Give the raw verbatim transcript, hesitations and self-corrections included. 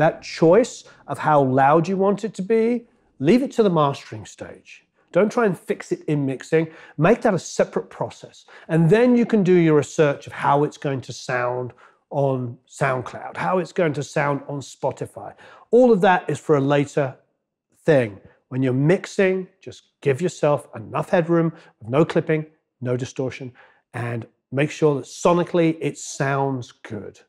that choice of how loud you want it to be, leave it to the mastering stage. Don't try and fix it in mixing. Make that a separate process. And then you can do your research of how it's going to sound on SoundCloud, how it's going to sound on Spotify. All of that is for a later thing. When you're mixing, just give yourself enough headroom, no clipping, no distortion, and make sure that sonically it sounds good.